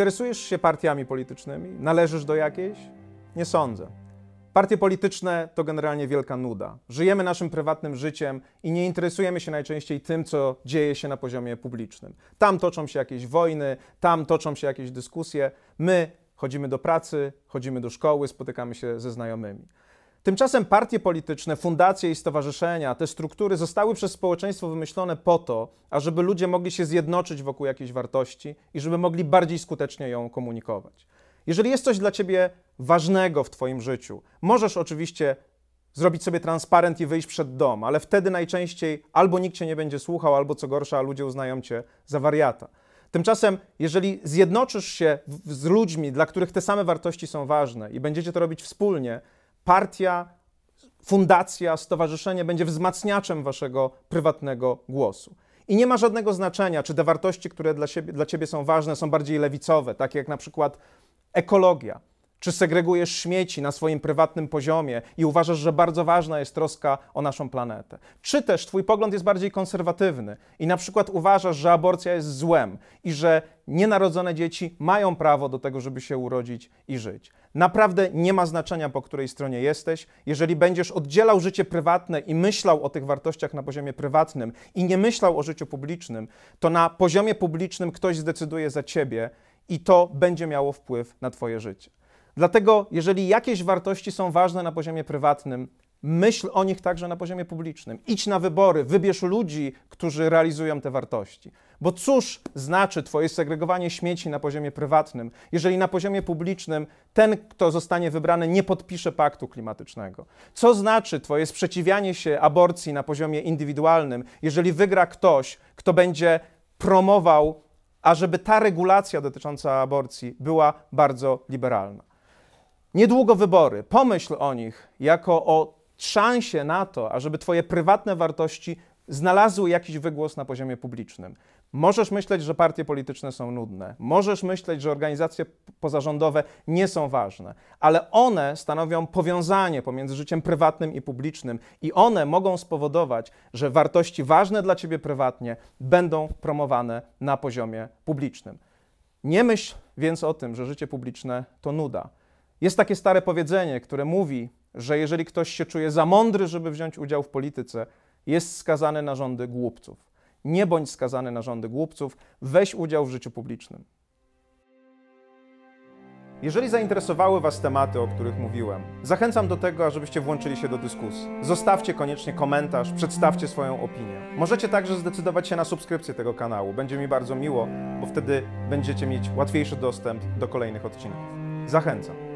Interesujesz się partiami politycznymi? Należysz do jakiejś? Nie sądzę. Partie polityczne to generalnie wielka nuda. Żyjemy naszym prywatnym życiem i nie interesujemy się najczęściej tym, co dzieje się na poziomie publicznym. Tam toczą się jakieś wojny, tam toczą się jakieś dyskusje. My chodzimy do pracy, chodzimy do szkoły, spotykamy się ze znajomymi. Tymczasem partie polityczne, fundacje i stowarzyszenia, te struktury zostały przez społeczeństwo wymyślone po to, ażeby ludzie mogli się zjednoczyć wokół jakiejś wartości i żeby mogli bardziej skutecznie ją komunikować. Jeżeli jest coś dla ciebie ważnego w twoim życiu, możesz oczywiście zrobić sobie transparent i wyjść przed dom, ale wtedy najczęściej albo nikt cię nie będzie słuchał, albo co gorsza, ludzie uznają cię za wariata. Tymczasem, jeżeli zjednoczysz się z ludźmi, dla których te same wartości są ważne i będziecie to robić wspólnie, partia, fundacja, stowarzyszenie będzie wzmacniaczem waszego prywatnego głosu. I nie ma żadnego znaczenia, czy te wartości, które dla ciebie są ważne, są bardziej lewicowe, takie jak na przykład ekologia. Czy segregujesz śmieci na swoim prywatnym poziomie i uważasz, że bardzo ważna jest troska o naszą planetę? Czy też twój pogląd jest bardziej konserwatywny i na przykład uważasz, że aborcja jest złem i że nienarodzone dzieci mają prawo do tego, żeby się urodzić i żyć? Naprawdę nie ma znaczenia, po której stronie jesteś. Jeżeli będziesz oddzielał życie prywatne i myślał o tych wartościach na poziomie prywatnym i nie myślał o życiu publicznym, to na poziomie publicznym ktoś zdecyduje za ciebie i to będzie miało wpływ na twoje życie. Dlatego, jeżeli jakieś wartości są ważne na poziomie prywatnym, myśl o nich także na poziomie publicznym. Idź na wybory, wybierz ludzi, którzy realizują te wartości. Bo cóż znaczy twoje segregowanie śmieci na poziomie prywatnym, jeżeli na poziomie publicznym ten, kto zostanie wybrany, nie podpisze paktu klimatycznego? Co znaczy twoje sprzeciwianie się aborcji na poziomie indywidualnym, jeżeli wygra ktoś, kto będzie promował, ażeby ta regulacja dotycząca aborcji była bardzo liberalna? Niedługo wybory. Pomyśl o nich jako o szansie na to, ażeby twoje prywatne wartości znalazły jakiś wygłos na poziomie publicznym. Możesz myśleć, że partie polityczne są nudne. Możesz myśleć, że organizacje pozarządowe nie są ważne. Ale one stanowią powiązanie pomiędzy życiem prywatnym i publicznym. I one mogą spowodować, że wartości ważne dla ciebie prywatnie będą promowane na poziomie publicznym. Nie myśl więc o tym, że życie publiczne to nuda. Jest takie stare powiedzenie, które mówi, że jeżeli ktoś się czuje za mądry, żeby wziąć udział w polityce, jest skazany na rządy głupców. Nie bądź skazany na rządy głupców, weź udział w życiu publicznym. Jeżeli zainteresowały was tematy, o których mówiłem, zachęcam do tego, ażebyście włączyli się do dyskusji. Zostawcie koniecznie komentarz, przedstawcie swoją opinię. Możecie także zdecydować się na subskrypcję tego kanału. Będzie mi bardzo miło, bo wtedy będziecie mieć łatwiejszy dostęp do kolejnych odcinków. Zachęcam.